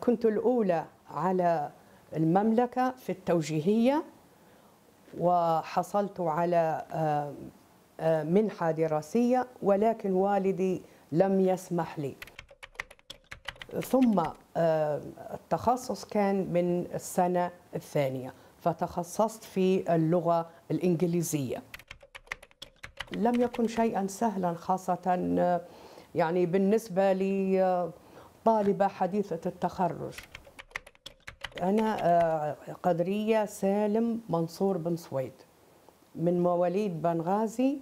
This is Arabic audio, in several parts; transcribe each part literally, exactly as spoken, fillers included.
كنت الأولى على المملكة في التوجيهية، وحصلت على منحة دراسية، ولكن والدي لم يسمح لي. ثم التخصص كان من السنة الثانية، فتخصصت في اللغة الإنجليزية. لم يكن شيئا سهلا، خاصة يعني بالنسبة لي طالبة حديثة التخرج. أنا قدرية سالم منصور بن سويد، من مواليد بنغازي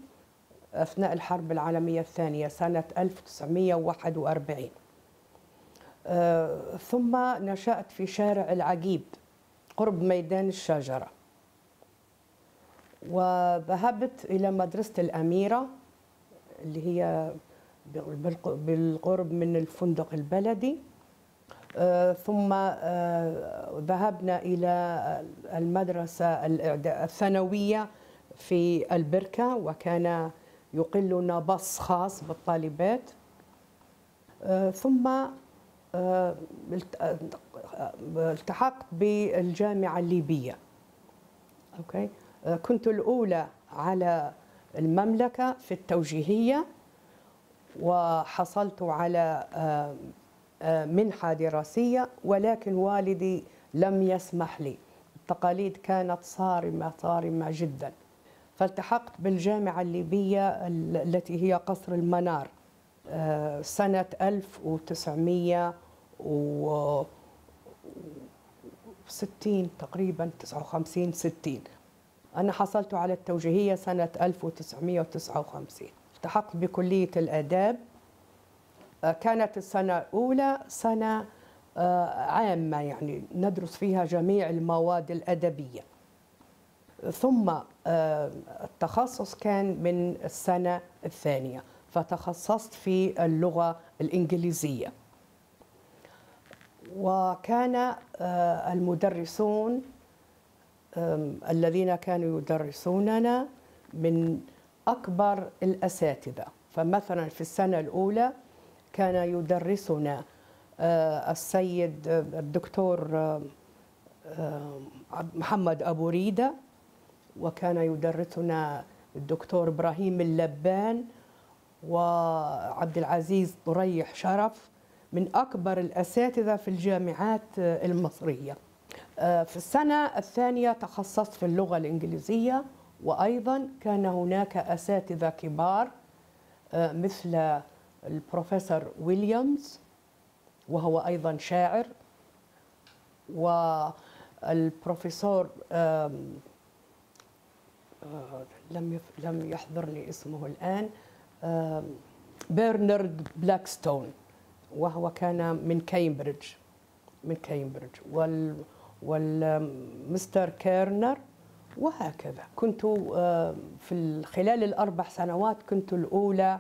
أثناء الحرب العالمية الثانية سنة ألف وتسعمئة وواحد وأربعين. ثم نشأت في شارع العجيب قرب ميدان الشجرة، وذهبت إلى مدرسة الأميرة اللي هي بالقرب من الفندق البلدي، ثم ذهبنا إلى المدرسة الثانوية في البركة، وكان يقلنا باص خاص بالطالبات. ثم التحقت بالجامعة الليبية. أوكي، كنت الأولى على المملكة في التوجيهية، وحصلت على منحة دراسية، ولكن والدي لم يسمح لي. التقاليد كانت صارمة صارمة جدا. فالتحقت بالجامعة الليبية التي هي قصر المنار سنة ألف وتسعمئة وستين تقريبا، تسعة وخمسين ستين. أنا حصلت على التوجيهية سنة ألف وتسعمئة وتسعة وخمسين. التحقت بكلية الآداب. كانت السنة الأولى سنة عامة، يعني ندرس فيها جميع المواد الأدبية. ثم التخصص كان من السنة الثانية، فتخصصت في اللغة الإنجليزية، وكان المدرسون الذين كانوا يدرسوننا من أكبر الأساتذة. فمثلا في السنة الأولى كان يدرسنا السيد الدكتور محمد أبو ريدة، وكان يدرسنا الدكتور إبراهيم اللبان وعبد العزيز طريح شرف، من أكبر الأساتذة في الجامعات المصرية. في السنة الثانية تخصصت في اللغة الإنجليزية، وأيضا كان هناك أساتذة كبار مثل البروفيسور ويليامز، وهو أيضا شاعر، والبروفيسور لم لم يحضرني اسمه الآن، برنارد بلاكستون، وهو كان من كامبريدج من كامبريدج وال والمستر كيرنر، وهكذا. كنت في خلال الأربع سنوات كنت الأولى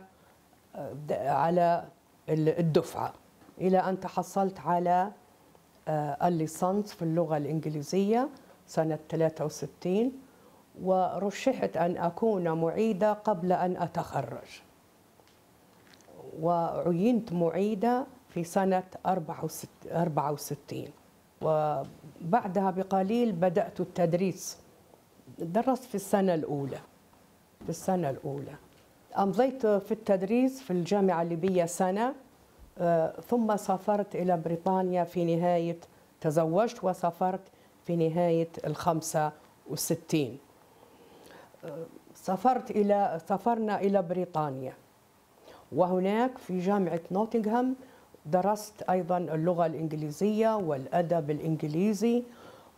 على الدفعة، إلى أن تحصلت على الليسانس في اللغة الإنجليزية سنة ثلاثة وستين، ورشحت أن أكون معيدة قبل أن أتخرج، وعينت معيدة في سنة أربعة وستين. وبعدها بقليل بدأت التدريس. درست في السنة الأولى في السنة الأولى أمضيت في التدريس في الجامعة الليبية سنة، ثم سافرت إلى بريطانيا في نهاية تزوجت وسافرت في نهاية الخمسة وستين. سافرت إلى سافرنا إلى بريطانيا، وهناك في جامعة نوتنغهام درست أيضا اللغة الإنجليزية والأدب الإنجليزي،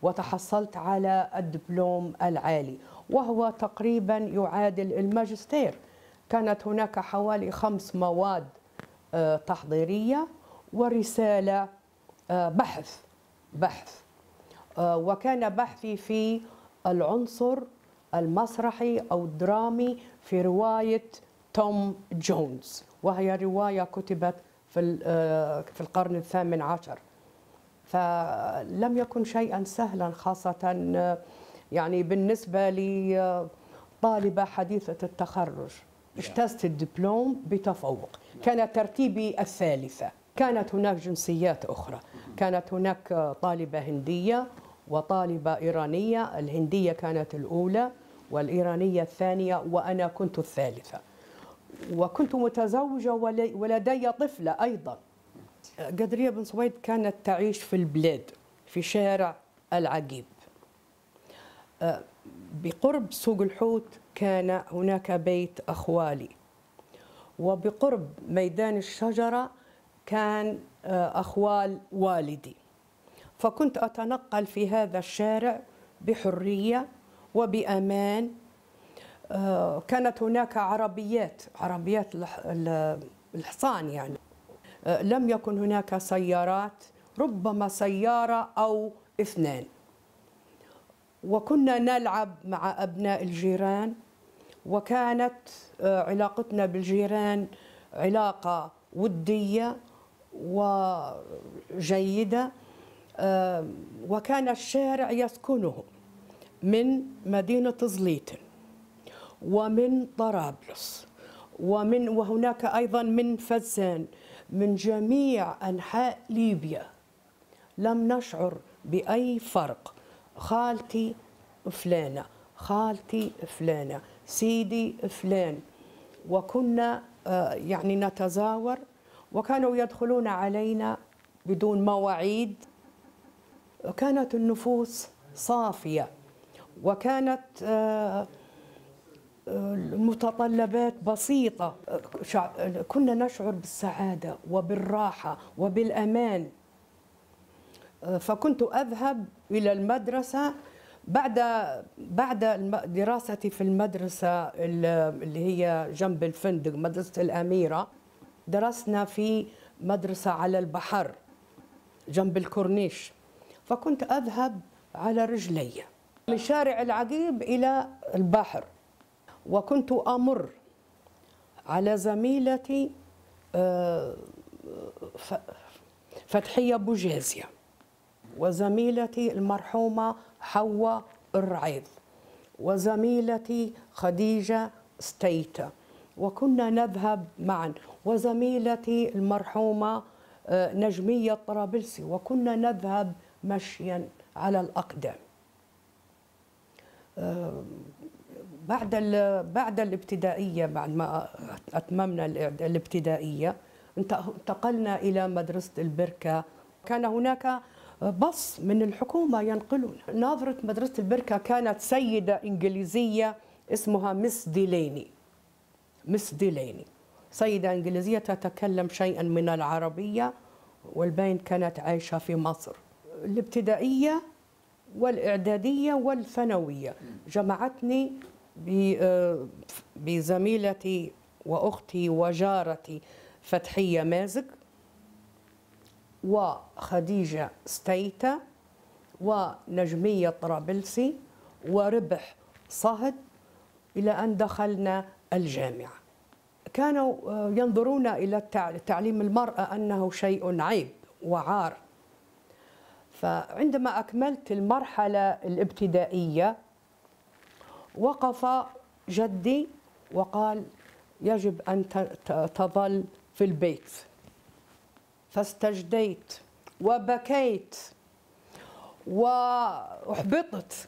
وتحصلت على الدبلوم العالي، وهو تقريبا يعادل الماجستير. كانت هناك حوالي خمس مواد تحضيرية ورسالة بحث بحث وكان بحثي في العنصر المسرحي أو الدرامي في رواية توم جونز، وهي رواية كتبت في في القرن الثامن عشر. فلم يكن شيئا سهلا، خاصة يعني بالنسبة لي طالبة حديثة التخرج. اجتزت الدبلوم بتفوق، كان ترتيبي الثالثة. كانت هناك جنسيات أخرى، كانت هناك طالبة هندية وطالبة إيرانية، الهندية كانت الأولى والإيرانية الثانية وأنا كنت الثالثة، وكنت متزوجة ولدي طفلة أيضا. قدرية بن سويد كانت تعيش في البلاد في شارع العقيب بقرب سوق الحوت، كان هناك بيت أخوالي، وبقرب ميدان الشجرة كان أخوال والدي، فكنت أتنقل في هذا الشارع بحرية وبأمان. كانت هناك عربيات عربيات الحصان، يعني لم يكن هناك سيارات، ربما سيارة أو اثنان، وكنا نلعب مع أبناء الجيران، وكانت علاقتنا بالجيران علاقة ودية وجيدة. وكان الشارع يسكنه من مدينة زليتن ومن طرابلس ومن وهناك أيضا من فزان، من جميع أنحاء ليبيا، لم نشعر بأي فرق. خالتي فلانة، خالتي فلانة، سيدي فلان، وكنا يعني نتزاور، وكانوا يدخلون علينا بدون مواعيد. كانت النفوس صافية، وكانت المتطلبات بسيطة، كنا نشعر بالسعادة وبالراحة وبالأمان. فكنت أذهب إلى المدرسة بعد بعد دراستي في المدرسة اللي هي جنب الفندق، مدرسة الأميرة. درسنا في مدرسة على البحر جنب الكورنيش، فكنت أذهب على رجلي من شارع العقيب إلى البحر، وكنت أمر على زميلتي فتحية بوجازية وزميلتي المرحومة حواء الرعيض وزميلتي خديجة ستيتا، وكنا نذهب معا، وزميلتي المرحومة نجمية الطرابلسي، وكنا نذهب مشيا على الأقدام. بعد بعد الابتدائية، بعد ما أتممنا الابتدائية، انتقلنا إلى مدرسة البركة. كان هناك بص من الحكومة ينقلون. ناظرة مدرسة البركة كانت سيدة إنجليزية اسمها مس ديليني، مس ديليني سيدة إنجليزية تتكلم شيئا من العربية، والباين كانت عايشة في مصر. الابتدائية والإعدادية والثانوية جمعتني بزميلتي وأختي وجارتي فتحية مازق وخديجة ستيتا ونجمية طرابلسي وربح صهد، إلى أن دخلنا الجامعة. كانوا ينظرون إلى تعليم المرأة أنه شيء عيب وعار. فعندما أكملت المرحلة الابتدائية وقف جدي وقال يجب أن تظل في البيت، فاستجديت وبكيت وأحبطت،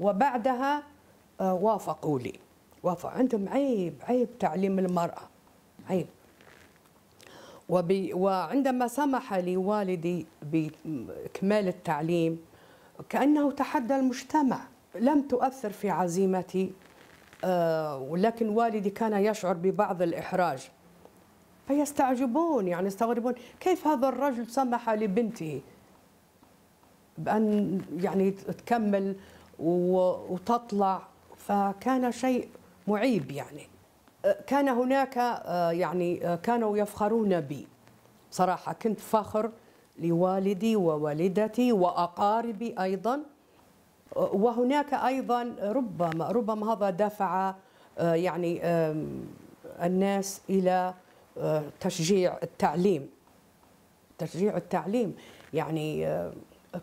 وبعدها وافقوا لي. وافق عندهم عيب، عيب تعليم المرأة، عيب. وعندما سمح لي والدي بإكمال التعليم كأنه تحدى المجتمع. لم تؤثر في عزيمتي، ولكن والدي كان يشعر ببعض الإحراج، فيستعجبون يعني يستغربون كيف هذا الرجل سمح لبنته بأن يعني تكمل وتطلع. فكان شيء معيب يعني. كان هناك يعني كانوا يفخرون بي صراحة، كنت فخر لوالدي ووالدتي وأقاربي أيضا. وهناك أيضا ربما ربما هذا دفع يعني الناس إلى تشجيع التعليم، تشجيع التعليم يعني.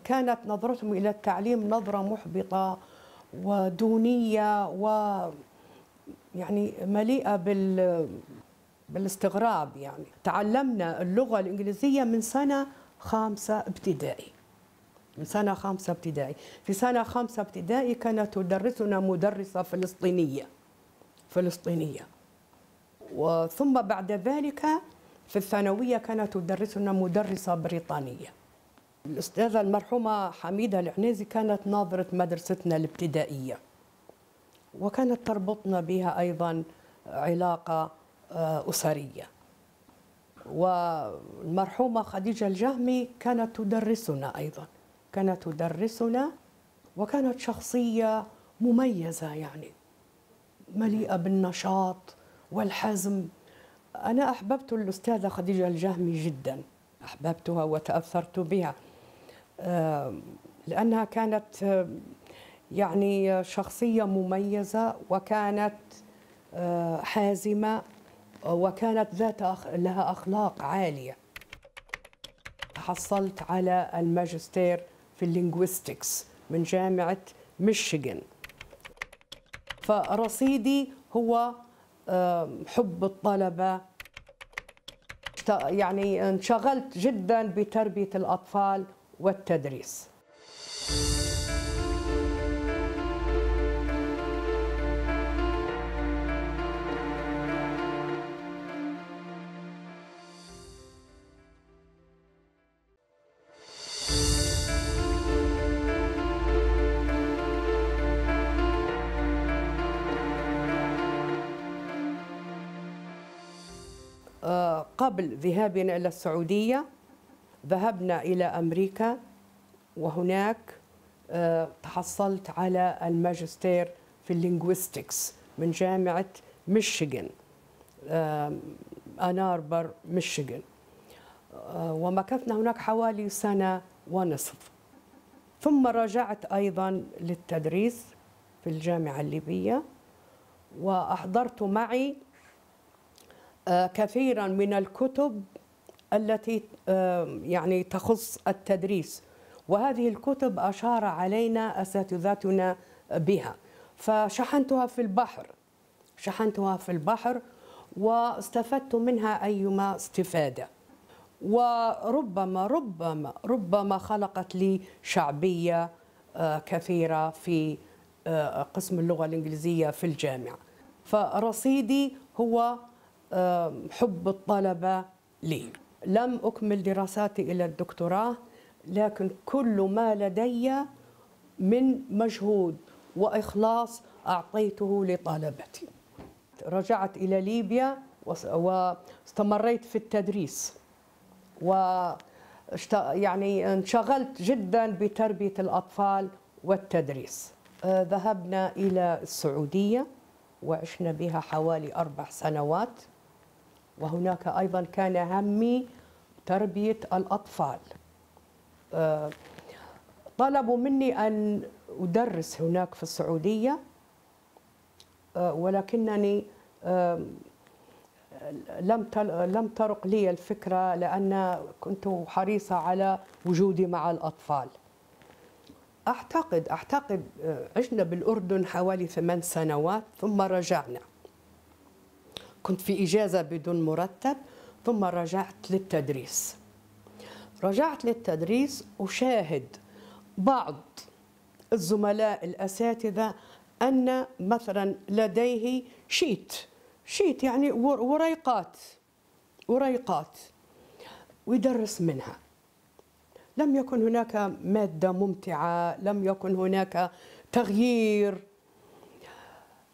كانت نظرتهم إلى التعليم نظرة محبطة ودونية، و يعني مليئة بال بالاستغراب يعني. تعلمنا اللغة الإنجليزية من سنة خامسة ابتدائي. من سنة خامسة ابتدائي، في سنة خامسة ابتدائي كانت تدرسنا مدرسة فلسطينية. فلسطينية. وثم بعد ذلك في الثانوية كانت تدرسنا مدرسة بريطانية. الأستاذة المرحومة حميدة العنيزي كانت ناظرة مدرستنا الابتدائية. وكانت تربطنا بها أيضا علاقة أسرية. والمرحومة خديجة الجهمي كانت تدرسنا أيضا. كانت تدرسنا وكانت شخصية مميزة يعني. مليئة بالنشاط والحزم. أنا أحببت الأستاذة خديجة الجهمي جدا. أحببتها وتأثرت بها. لأنها كانت يعني شخصية مميزة وكانت حازمة وكانت ذات لها أخلاق عالية. حصلت على الماجستير في اللينغويستكس من جامعة ميشيغان. فرصيدي هو حب الطلبة. يعني انشغلت جدا بتربية الأطفال والتدريس. قبل ذهابنا إلى السعودية ذهبنا إلى أمريكا وهناك تحصلت على الماجستير في اللينغويستكس من جامعة ميشيغان آن آربر ميشيغان. ومكثنا هناك حوالي سنة ونصف. ثم راجعت أيضا للتدريس في الجامعة الليبية وأحضرت معي كثيرا من الكتب التي يعني تخص التدريس. وهذه الكتب أشار علينا أساتذتنا بها. فشحنتها في البحر. شحنتها في البحر واستفدت منها أيما استفادة. وربما ربما ربما خلقت لي شعبية كثيرة في قسم اللغة الإنجليزية في الجامعة. فرصيدي هو حب الطلبة لي. لم أكمل دراساتي إلى الدكتوراه لكن كل ما لدي من مجهود وإخلاص أعطيته لطلبتي. رجعت إلى ليبيا واستمريت في التدريس و يعني انشغلت جدا بتربية الأطفال والتدريس. ذهبنا إلى السعودية وعشنا بها حوالي أربع سنوات. وهناك أيضا كان همي تربية الأطفال. طلبوا مني أن أدرس هناك في السعودية ولكنني لم لم ترق لي الفكرة لأن كنت حريصة على وجودي مع الأطفال. أعتقد أعتقد عشنا بالأردن حوالي ثمان سنوات ثم رجعنا. كنت في إجازة بدون مرتب ثم رجعت للتدريس. رجعت للتدريس أشاهد بعض الزملاء الأساتذة أن مثلا لديه شيت شيت يعني ورقات ورقات ويدرس منها. لم يكن هناك مادة ممتعة، لم يكن هناك تغيير.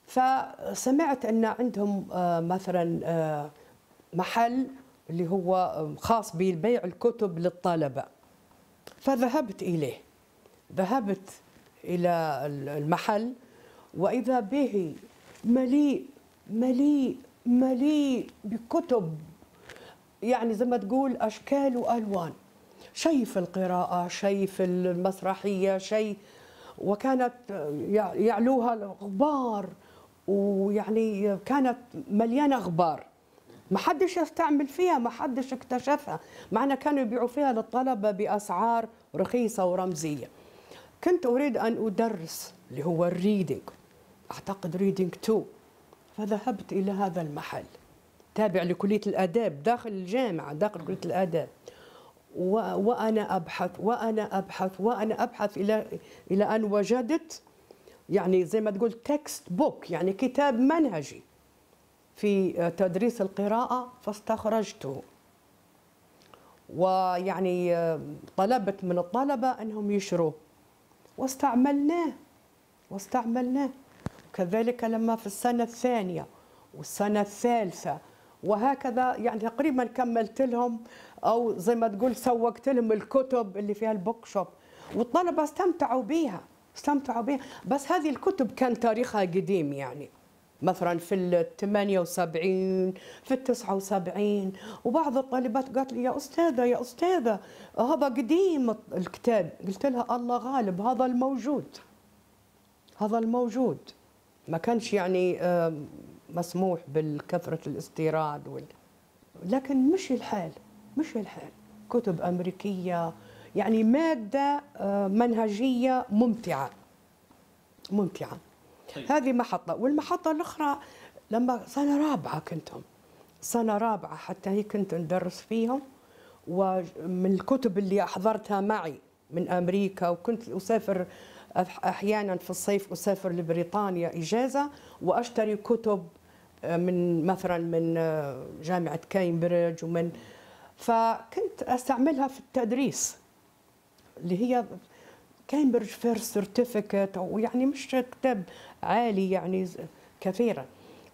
فسمعت أن عندهم مثلا محل اللي هو خاص ببيع الكتب للطلبة. فذهبت إليه. ذهبت إلى المحل وإذا به مليء مليء مليء بكتب. يعني زي ما تقول أشكال وألوان. شيء في القراءة، شيء في المسرحية، شيء. وكانت يعلوها الغبار ويعني كانت مليانة غبار. ما حدش يستعمل فيها، ما حدش اكتشفها، معنا كانوا يبيعوا فيها للطلبة بأسعار رخيصة ورمزية. كنت أريد أن أدرس اللي هو الريدينج، أعتقد ريدينج تو. فذهبت إلى هذا المحل تابع لكلية الآداب داخل الجامعة، داخل كلية الآداب، وأنا أبحث وأنا أبحث وأنا أبحث إلى إلى أن وجدت يعني زي ما تقول تكست بوك، يعني كتاب منهجي في تدريس القراءة، فاستخرجته. ويعني طلبت من الطلبة أنهم يشروه واستعملناه واستعملناه كذلك لما في السنة الثانية والسنة الثالثة وهكذا، يعني تقريبا كملت لهم أو زي ما تقول سوقت لهم الكتب اللي فيها البوك شوب، والطلبة استمتعوا بيها استمتعوا بيها بس هذه الكتب كان تاريخها قديم، يعني مثلا في الثمانية وسبعين في التسعة وسبعين، وبعض الطالبات قالت لي يا أستاذة يا أستاذة هذا قديم الكتاب، قلت لها الله غالب، هذا الموجود هذا الموجود ما كانش يعني مسموح بالكثرة الاستيراد وال... لكن مش الحال مش الحال كتب أمريكية، يعني مادة منهجية ممتعة ممتعة. هذه محطة، والمحطة الأخرى لما سنة رابعة كنتم سنة رابعة حتى هي كنت ندرس فيهم، ومن الكتب اللي أحضرتها معي من أمريكا، وكنت أسافر أحيانا في الصيف أسافر لبريطانيا إجازة وأشتري كتب من مثلا من جامعة كامبريدج ومن، فكنت أستعملها في التدريس اللي هي كامبريدج فيرست سيرتيفيكت، ويعني مش كتاب عالي يعني كثيرا.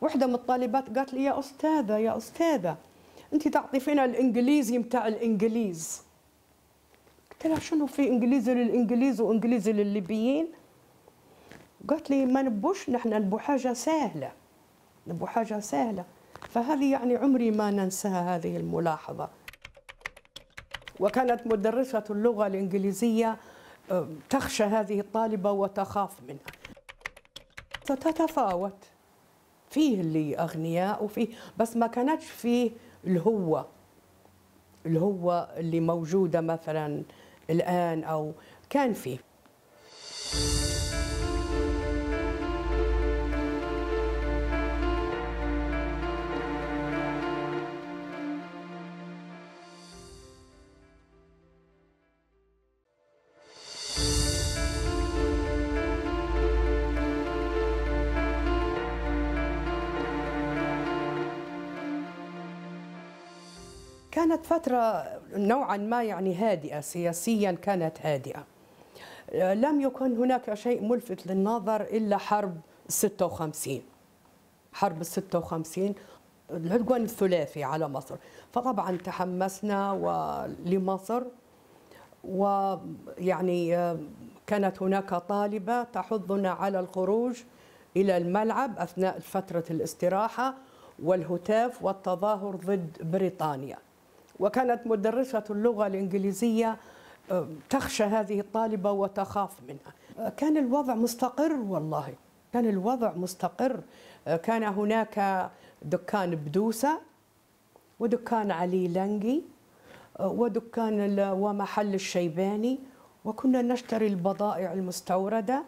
واحدة من الطالبات قالت لي يا أستاذة يا أستاذة أنت تعطي فينا الإنجليزي متاع الإنجليز. قلت لها شنو في إنجليزي للإنجليز وإنجليزي للليبيين؟ قالت لي ما نبوش، نحن نبو حاجة سهلة نبو حاجة سهلة. فهذه يعني عمري ما ننساها هذه الملاحظة. وكانت مدرسة اللغة الإنجليزية تخشى هذه الطالبة وتخاف منها. فتتفاوت، فيه اللي أغنياء وفيه، بس ما كانتش فيه الهوة الهوة اللي موجودة مثلا الآن، أو كان فيه. كانت فترة نوعا ما يعني هادئة سياسيا، كانت هادئة، لم يكن هناك شيء ملفت للنظر إلا حرب ستة وخمسين حرب ستة وخمسين العدوان الثلاثي على مصر. فطبعا تحمسنا لمصر، ويعني كانت هناك طالبة تحضنا على الخروج إلى الملعب أثناء فترة الاستراحة والهتاف والتظاهر ضد بريطانيا. وكانت مدرسة اللغة الإنجليزية تخشى هذه الطالبة وتخاف منها. كان الوضع مستقر، والله كان الوضع مستقر. كان هناك دكان بدوسة ودكان علي لنقي ودكان ومحل الشيباني، وكنا نشتري البضائع المستوردة،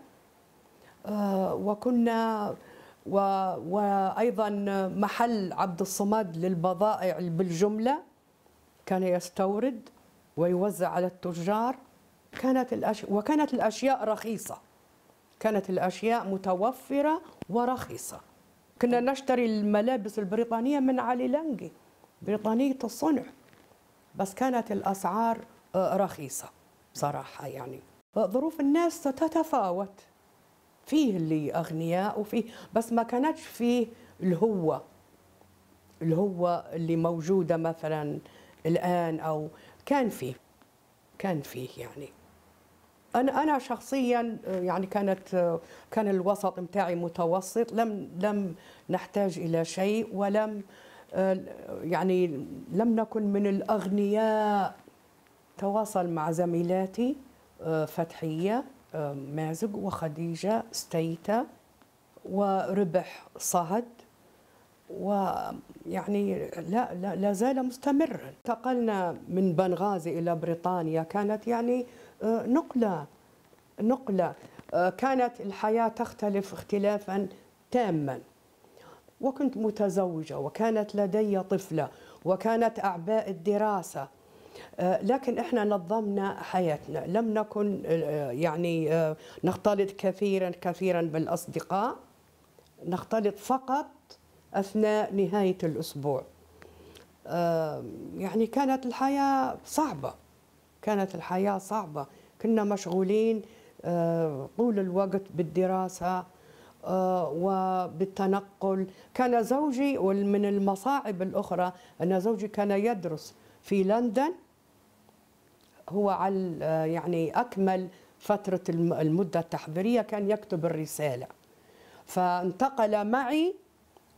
وكنا و... وأيضا محل عبد الصمد للبضائع بالجملة كان يستورد ويوزع على التجار. كانت الأشياء وكانت الأشياء رخيصة، كانت الأشياء متوفرة ورخيصة. كنا نشتري الملابس البريطانية من علي لنقي، بريطانية الصنع، بس كانت الأسعار رخيصة بصراحة. يعني ظروف الناس تتفاوت، فيه اللي أغنياء وفيه، بس ما كانتش فيه الهوة الهوة اللي موجودة مثلا الآن، أو كان فيه كان فيه يعني أنا أنا شخصيا يعني كانت كان الوسط متاعي متوسط، لم لم نحتاج إلى شيء، ولم يعني لم نكن من الأغنياء. تواصل مع زميلاتي فتحية مازق وخديجة ستيتا وربح صهد، ويعني لا, لا لا زال مستمرا. انتقلنا من بنغازي إلى بريطانيا، كانت يعني نقلة نقلة كانت الحياة تختلف اختلافا تاما. وكنت متزوجة وكانت لدي طفلة وكانت أعباء الدراسة، لكن احنا نظمنا حياتنا، لم نكن يعني نختلط كثيرا كثيرا بالأصدقاء، نختلط فقط أثناء نهاية الأسبوع. يعني كانت الحياة صعبة، كانت الحياة صعبة، كنا مشغولين طول الوقت بالدراسة وبالتنقل. كان زوجي، ومن المصاعب الأخرى أن زوجي كان يدرس في لندن، هو على يعني أكمل فترة المدة التحضيرية كان يكتب الرسالة، فانتقل معي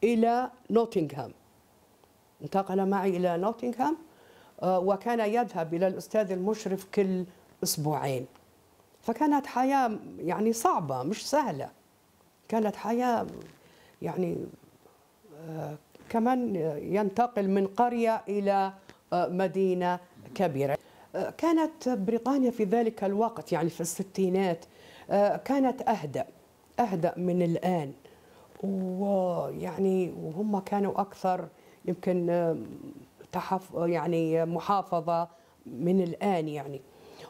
إلى نوتنغهام، انتقل معي إلى نوتنغهام وكان يذهب إلى الأستاذ المشرف كل أسبوعين. فكانت حياة يعني صعبة مش سهلة، كانت حياة يعني كمان ينتقل من قرية إلى مدينة كبيرة. كانت بريطانيا في ذلك الوقت يعني في الستينات كانت أهدأ أهدأ من الآن، ويعني وهم كانوا أكثر يمكن تحف يعني محافظة من الآن يعني.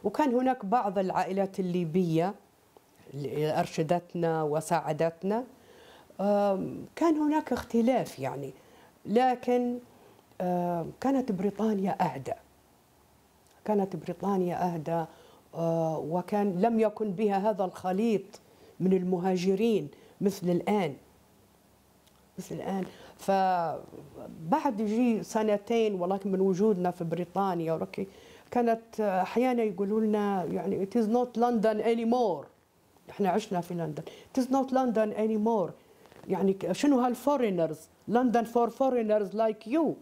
وكان هناك بعض العائلات الليبية اللي أرشدتنا وساعدتنا، كان هناك اختلاف يعني، لكن كانت بريطانيا أهدأ، كانت بريطانيا أهدأ، وكان لم يكن بها هذا الخليط من المهاجرين مثل الآن مثل الآن. فبعد يجي سنتين ولكن من وجودنا في بريطانيا ولكن كانت أحيانا يقولوا لنا يعني it is not London anymore، احنا عشنا في لندن، it is not London anymore، يعني شنو هالفورينرز، لندن فور فورينرز لايك يو.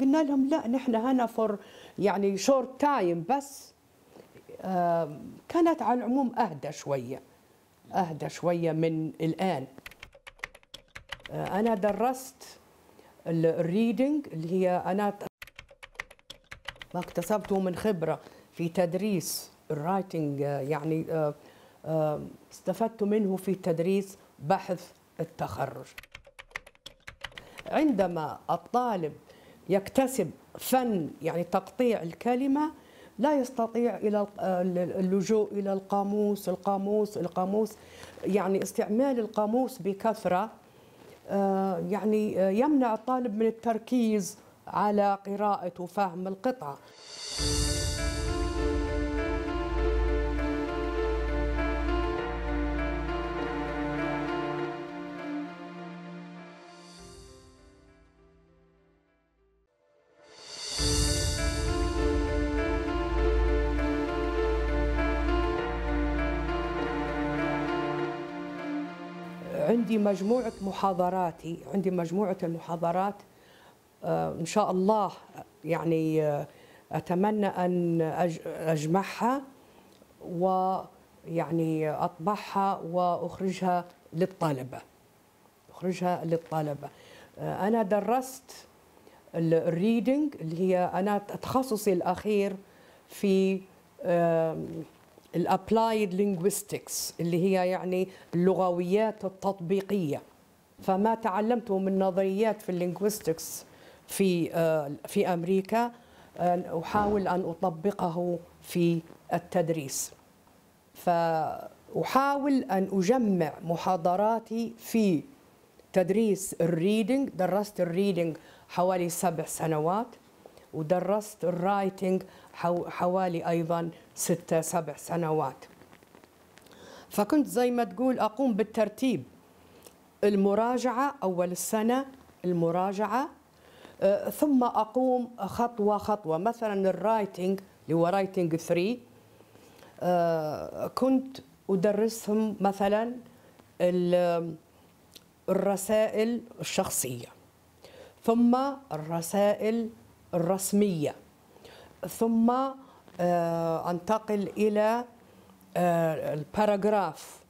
قلنا لهم لا، نحن هنا فور يعني شورت تايم بس. آه كانت على العموم أهدى شوية، أهدى شوية من الآن. آه أنا درست الريدنج اللي هي أنا ما اكتسبته من خبرة في تدريس الرايتنج، يعني آه آه استفدت منه في تدريس بحث التخرج. عندما الطالب يكتسب فن يعني تقطيع الكلمة لا يستطيع إلى اللجوء إلى القاموس القاموس القاموس يعني استعمال القاموس بكثرة يعني يمنع الطالب من التركيز على قراءة وفهم القطعة. عندي مجموعة محاضراتي، عندي مجموعة المحاضرات إن شاء الله يعني أتمنى أن أجمعها ويعني أطبعها وأخرجها للطلبة، أخرجها للطلبة. أنا درست الريدنج اللي هي أنا تخصصي الأخير في الابلايد لينغويستكس اللي هي يعني اللغويات التطبيقيه. فما تعلمته من نظريات في اللينغويستكس في في امريكا احاول ان اطبقه في التدريس. فاحاول ان اجمع محاضراتي في تدريس الريدنج، درست الريدنج حوالي سبع سنوات ودرست الرايتنج حوالي أيضا ستة سبع سنوات. فكنت زي ما تقول أقوم بالترتيب، المراجعة أول السنة، المراجعة ثم أقوم خطوة خطوة. مثلا الرايتنج اللي هو رايتنج ثري كنت أدرسهم مثلا الرسائل الشخصية، ثم الرسائل الرسمية، ثم أنتقل إلى الباراجراف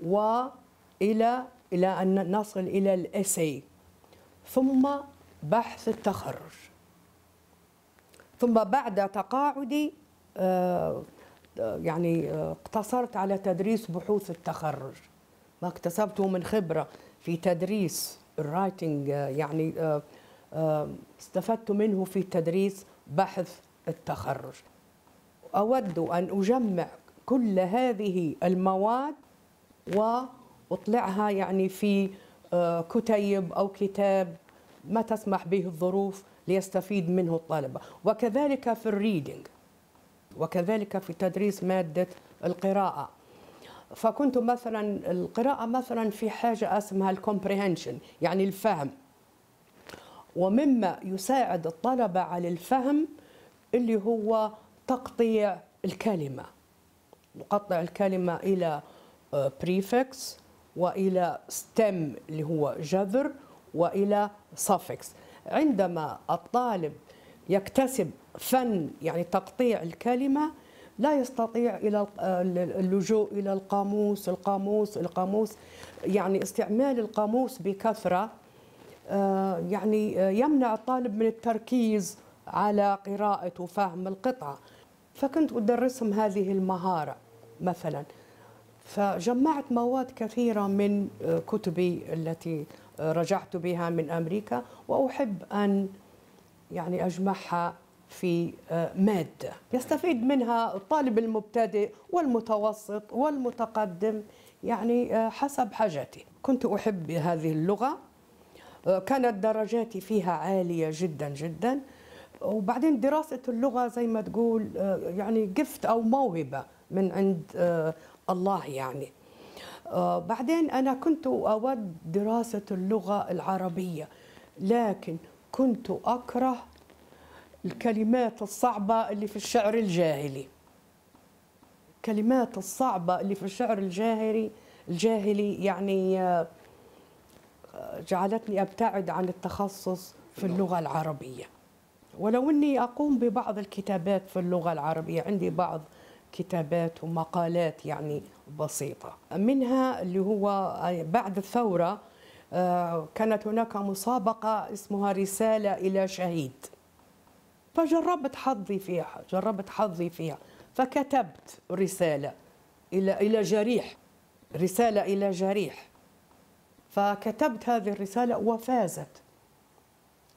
وإلى إلى أن نصل إلى الإساي، ثم بحث التخرج. ثم بعد تقاعدي يعني اقتصرت على تدريس بحوث التخرج، ما اكتسبته من خبرة في تدريس الرايتنج يعني استفدت منه في تدريس بحث التخرج. أود أن أجمع كل هذه المواد وأطلعها يعني في كتيب أو كتاب ما تسمح به الظروف ليستفيد منه الطلبة، وكذلك في الريدنج وكذلك في تدريس مادة القراءة. فكنت مثلا القراءة مثلا في حاجة اسمها الكومبريهنشن يعني الفهم، ومما يساعد الطلبة على الفهم اللي هو تقطيع الكلمة. نقطع الكلمة إلى بريفكس وإلى ستم اللي هو جذر وإلى سافكس. عندما الطالب يكتسب فن يعني تقطيع الكلمة لا يستطيع إلى اللجوء إلى القاموس القاموس القاموس يعني استعمال القاموس بكثرة يعني يمنع الطالب من التركيز على قراءة وفهم القطعة. فكنت أدرسهم هذه المهارة مثلا، فجمعت مواد كثيرة من كتبي التي رجعت بها من أمريكا، وأحب أن يعني أجمعها في مادة يستفيد منها الطالب المبتدئ والمتوسط والمتقدم يعني حسب حاجته. كنت أحب هذه اللغة، كانت درجاتي فيها عالية جدا جدا. وبعدين دراسة اللغة زي ما تقول يعني جفت أو موهبة من عند الله يعني. بعدين أنا كنت أود دراسة اللغة العربية، لكن كنت أكره الكلمات الصعبة اللي في الشعر الجاهلي. الكلمات الصعبة اللي في الشعر الجاهلي الجاهلي يعني جعلتني أبتعد عن التخصص في اللغة العربية، ولو أني أقوم ببعض الكتابات في اللغة العربية. عندي بعض كتابات ومقالات يعني بسيطة، منها اللي هو بعد الثورة كانت هناك مسابقة اسمها رسالة إلى شهيد، فجربت حظي فيها جربت حظي فيها فكتبت رسالة إلى إلى جريح رسالة إلى جريح فكتبت هذه الرسالة وفازت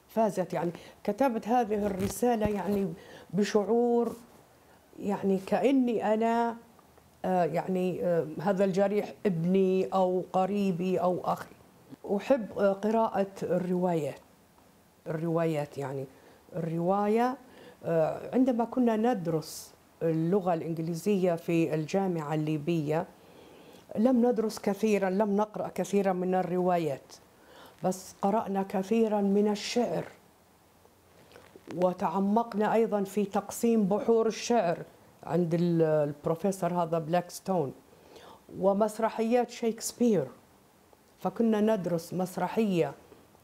فازت يعني كتبت هذه الرسالة يعني بشعور يعني كأني أنا يعني هذا الجريح ابني أو قريبي أو أخي. أحب قراءة الروايات الروايات يعني الرواية. عندما كنا ندرس اللغة الإنجليزية في الجامعة الليبية لم ندرس كثيرا، لم نقرأ كثيرا من الروايات، بس قرأنا كثيرا من الشعر، وتعمقنا أيضا في تقسيم بحور الشعر عند البروفيسور هذا بلاكستون، ومسرحيات شيكسبير. فكنا ندرس مسرحية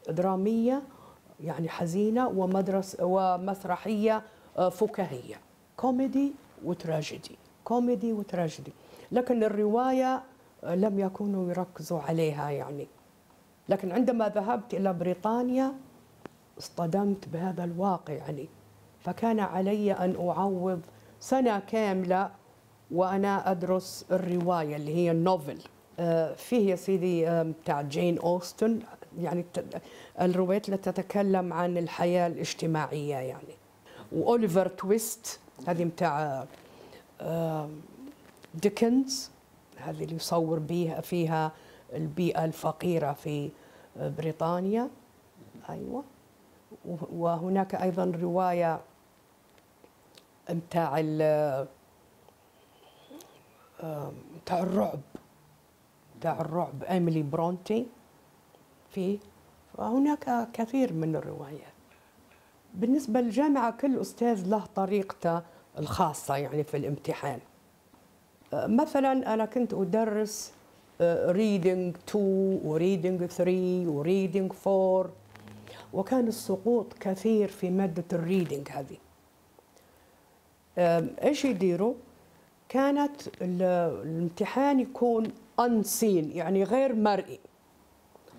درامية يعني حزينة ومدرس ومسرحية فكاهية، كوميدي وتراجيدي كوميدي وتراجيدي لكن الرواية لم يكونوا يركزوا عليها يعني. لكن عندما ذهبت إلى بريطانيا اصطدمت بهذا الواقع يعني، فكان علي أن أعوض سنة كاملة وأنا أدرس الرواية اللي هي النوفل. فيه يا سيدي بتاع جين اوستن يعني الروايات التي تتكلم عن الحياة الاجتماعية يعني، وأوليفر تويست هذه بتاع ديكنز، هذه اللي يصور بيها فيها البيئة الفقيرة في بريطانيا. أيوة. وهناك أيضا رواية متاع متاع الرعب متاع الرعب ايميلي برونتي فيه. فهناك كثير من الروايات. بالنسبة للجامعة كل أستاذ له طريقته الخاصة يعني في الامتحان. مثلا أنا كنت أدرس ريدنج اثنين وريدنج ثلاثة وريدنج أربعة، وكان السقوط كثير في مادة الريدنج هذه. ايش يديروا؟ كانت الامتحان يكون انسين يعني غير مرئي.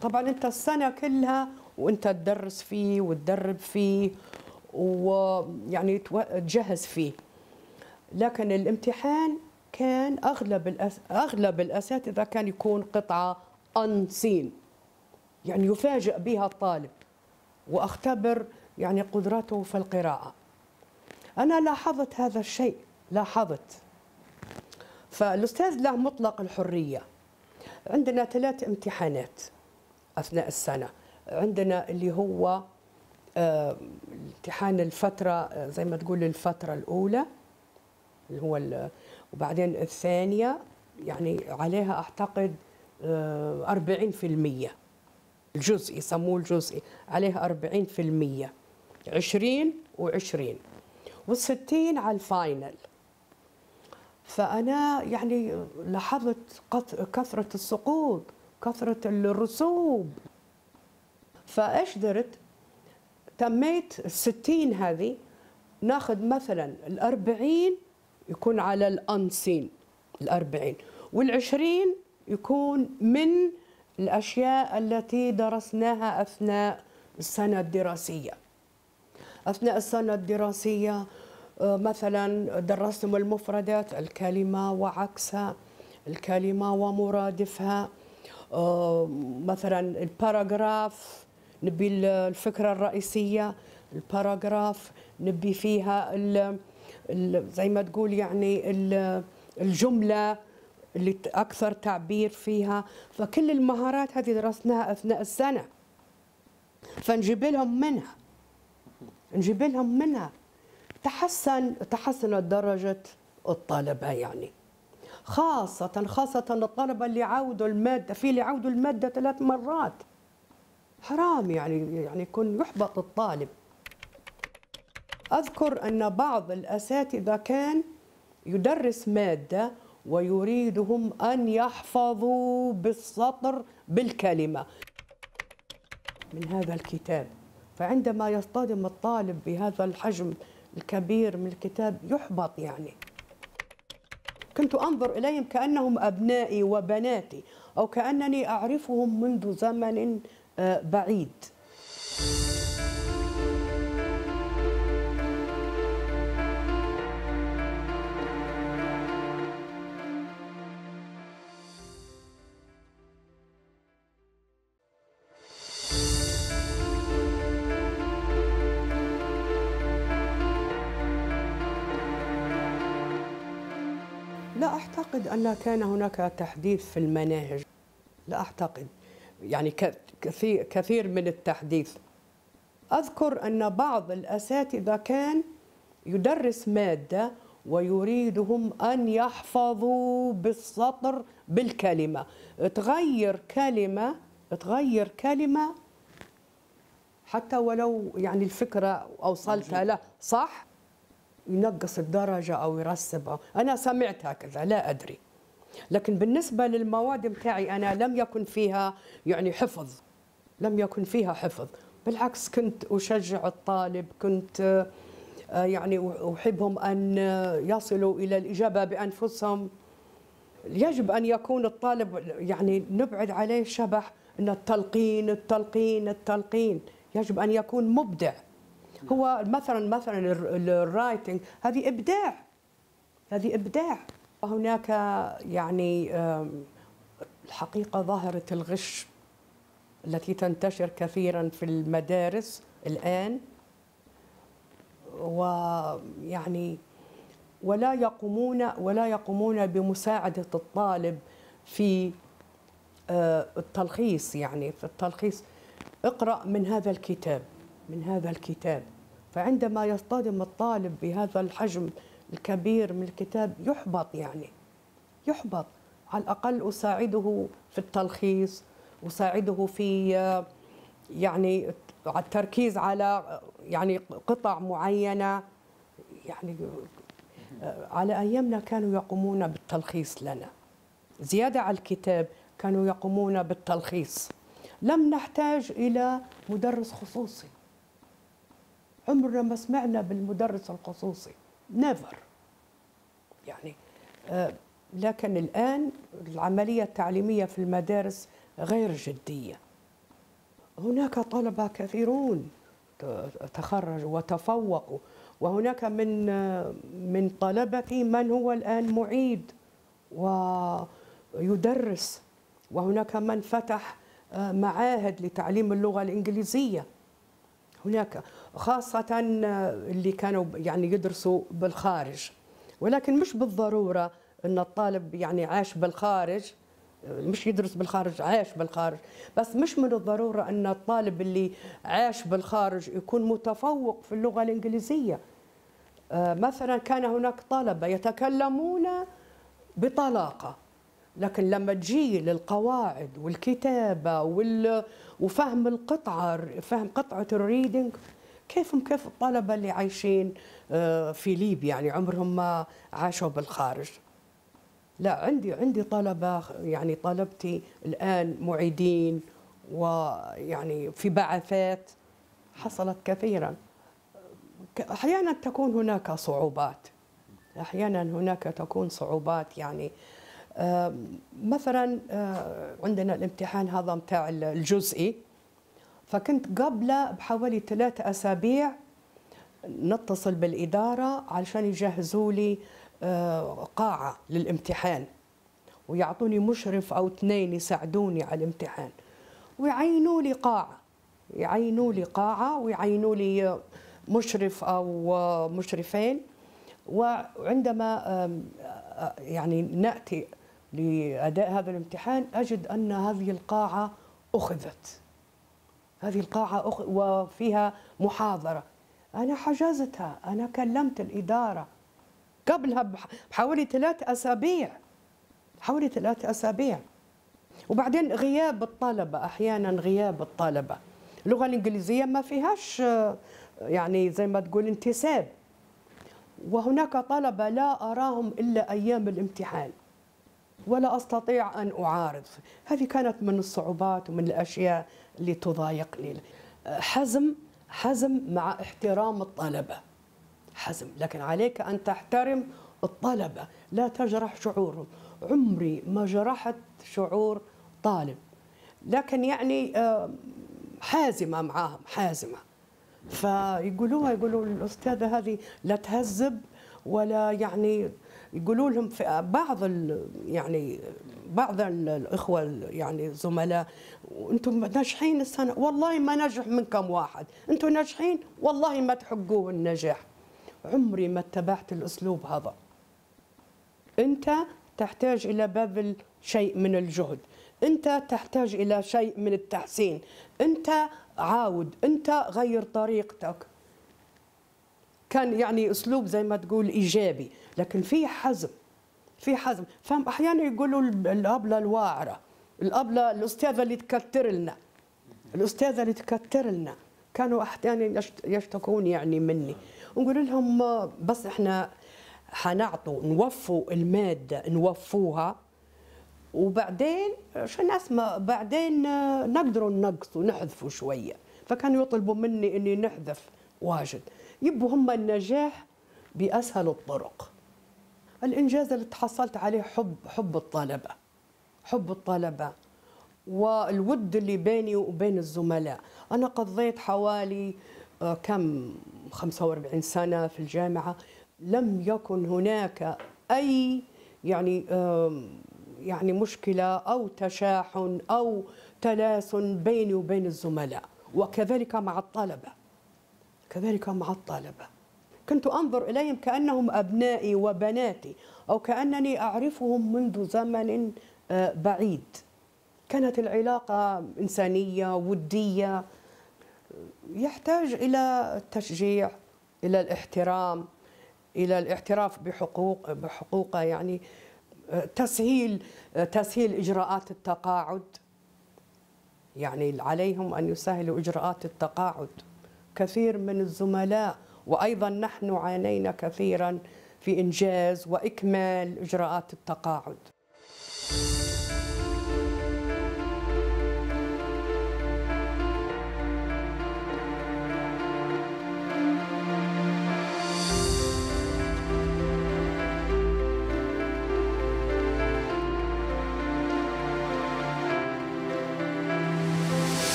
طبعا انت السنة كلها وانت تدرس فيه وتدرب فيه ويعني تجهز فيه، لكن الامتحان كان اغلب الأس... اغلب الاساتذه كان يكون قطعه انسين يعني يفاجئ بها الطالب، وأختبر يعني قدرته في القراءة. أنا لاحظت هذا الشيء، لاحظت. فالأستاذ له مطلق الحرية. عندنا ثلاث امتحانات أثناء السنة، عندنا اللي هو اه امتحان الفترة زي ما تقول الفترة الأولى اللي هو وبعدين الثانية، يعني عليها أعتقد اه أربعين بالمئة الجزئي، يسموه الجزئي، عليها أربعين بالمئة، عشرين وعشرين والستين على الفاينل. فأنا يعني لاحظت كثرة السقوط، كثرة الرسوب. فايش درت؟ تميت الستين هذه ناخذ مثلا الأربعين يكون على الأنسين، الأربعين والعشرين يكون من الأشياء التي درسناها أثناء السنة الدراسية. أثناء السنة الدراسية مثلا درسنا المفردات، الكلمة وعكسها، الكلمة ومرادفها، مثلا الباراجراف نبي الفكرة الرئيسية، الباراجراف نبي فيها ال ال زي ما تقول يعني الجملة اللي أكثر تعبير فيها. فكل المهارات هذه درسناها أثناء السنة، فنجيب لهم منها، نجيب لهم منها. تحسن تحسنت درجة الطلبة، يعني خاصة خاصة الطلبة اللي عاودوا المادة، في اللي عاودوا المادة ثلاث مرات، حرام يعني يعني يكون يحبط الطالب. أذكر أن بعض الأساتذة كان يدرس مادة ويريدهم أن يحفظوا بالسطر بالكلمة من هذا الكتاب، فعندما يصطدم الطالب بهذا الحجم الكبير من الكتاب يحبط. يعني كنت أنظر إليهم كأنهم أبنائي وبناتي، أو كأنني أعرفهم منذ زمن بعيد. لا أعتقد أن كان هناك تحديث في المناهج، لا أعتقد، يعني كثير كثير من التحديث. أذكر أن بعض الأساتذة كان يدرس مادة ويريدهم أن يحفظوا بالسطر بالكلمة، تغير كلمة تغير كلمة حتى ولو يعني الفكرة أوصلتها له صح، ينقص الدرجة أو يرسبها. أنا سمعت هكذا، لا أدري. لكن بالنسبة للمواد متاعي أنا لم يكن فيها يعني حفظ، لم يكن فيها حفظ، بالعكس كنت أشجع الطالب، كنت يعني أحبهم أن يصلوا إلى الإجابة بأنفسهم. يجب أن يكون الطالب يعني نبعد عليه شبح أن التلقين التلقين التلقين، يجب أن يكون مبدع. هو مثلا مثلا الرايتنج هذه إبداع، هذه إبداع. هناك يعني الحقيقة ظاهرة الغش التي تنتشر كثيرا في المدارس الآن، ويعني ولا يقومون ولا يقومون بمساعدة الطالب في التلخيص، يعني في التلخيص اقرأ من هذا الكتاب من هذا الكتاب. فعندما يصطدم الطالب بهذا الحجم الكبير من الكتاب يحبط، يعني يحبط. على الأقل أساعده في التلخيص، أساعده في يعني التركيز على يعني قطع معينة. يعني على أيامنا كانوا يقومون بالتلخيص لنا، زيادة على الكتاب كانوا يقومون بالتلخيص. لم نحتاج إلى مدرس خصوصي، عمرنا ما سمعنا بالمدرس الخصوصي، نيفر يعني. لكن الآن العملية التعليمية في المدارس غير جدية. هناك طلبة كثيرون تخرجوا وتفوقوا، وهناك من من طلبتي من هو الآن معيد ويدرس، وهناك من فتح معاهد لتعليم اللغة الإنجليزية هناك، خاصة اللي كانوا يعني يدرسوا بالخارج، ولكن مش بالضرورة أن الطالب يعني عاش بالخارج، مش يدرس بالخارج، عاش بالخارج، بس مش من الضرورة أن الطالب اللي عاش بالخارج يكون متفوق في اللغة الإنجليزية. مثلا كان هناك طلبة يتكلمون بطلاقة، لكن لما تجي للقواعد والكتابة وفهم القطعة، فهم قطعة الريدنج، كيفهم كيف الطلبة اللي عايشين في ليبيا يعني عمرهم ما عاشوا بالخارج. لا، عندي عندي طلبة، يعني طلبتي الآن معيدين ويعني في بعثات، حصلت كثيرا. أحيانا تكون هناك صعوبات، أحيانا هناك تكون صعوبات يعني آه مثلا آه عندنا الامتحان هذا متاع الجزئي، فكنت قبله بحوالي ثلاث أسابيع نتصل بالإدارة علشان يجهزوا لي آه قاعة للامتحان، ويعطوني مشرف أو اثنين يساعدوني على الامتحان، ويعينوا لي قاعة، يعينوا لي قاعة ويعينوا لي مشرف أو مشرفين. وعندما يعني نأتي لأداء هذا الامتحان أجد أن هذه القاعة أخذت، هذه القاعة أخ... وفيها محاضرة. أنا حجزتها، أنا كلمت الإدارة قبلها بحوالي ثلاث أسابيع، حوالي ثلاث أسابيع. وبعدين غياب الطلبة، أحيانا غياب الطلبة، اللغة الإنجليزية ما فيهاش يعني زي ما تقول انتساب، وهناك طلبة لا أراهم إلا أيام الامتحان ولا أستطيع أن أعارض. هذه كانت من الصعوبات ومن الأشياء اللي تضايقني. حزم، حزم مع احترام الطلبة، حزم، لكن عليك أن تحترم الطلبة، لا تجرح شعورهم. عمري ما جرحت شعور طالب، لكن يعني حازمة معاهم، حازمة. فيقولوها، يقولوا الأستاذة هذه لا تهذب ولا يعني، يقولوا لهم بعض يعني بعض الإخوة يعني الزملاء، أنتم ناجحين السنة، والله ما نجح منكم واحد، أنتم ناجحين والله ما تحقوه النجاح. عمري ما اتبعت الأسلوب هذا. أنت تحتاج إلى بذل شيء من الجهد، أنت تحتاج إلى شيء من التحسين، أنت عاود، أنت غير طريقتك. كان يعني أسلوب زي ما تقول إيجابي، لكن في حزم، في حزم. فهم أحيانا يقولوا الأبلة الواعرة، الأبلة الأستاذة اللي تكتر لنا، الأستاذة اللي تكتر لنا، كانوا أحيانا يشتكون يعني مني. ونقول لهم بس إحنا حنعطوا، نوفوا المادة، نوفوها، وبعدين عشان اسمع بعدين نقدروا ننقص ونحذفوا شويه. فكانوا يطلبوا مني اني نحذف واجد، يبوا هم النجاح باسهل الطرق. الانجاز اللي تحصلت عليه حب، حب الطلبه، حب الطلبه والود اللي بيني وبين الزملاء. انا قضيت حوالي كم خمسة وأربعين سنه في الجامعه، لم يكن هناك اي يعني يعني مشكلة أو تشاحن أو تلاسن بيني وبين الزملاء، وكذلك مع الطلبة، كذلك مع الطلبة. كنت أنظر إليهم كأنهم أبنائي وبناتي، أو كأنني أعرفهم منذ زمن بعيد. كانت العلاقة إنسانية ودية، يحتاج إلى التشجيع، إلى الاحترام، إلى الاعتراف بحقوق بحقوقه، يعني تسهيل تسهيل إجراءات التقاعد، يعني عليهم أن يسهلوا إجراءات التقاعد. كثير من الزملاء، وأيضا نحن عانينا كثيرا في إنجاز وإكمال إجراءات التقاعد.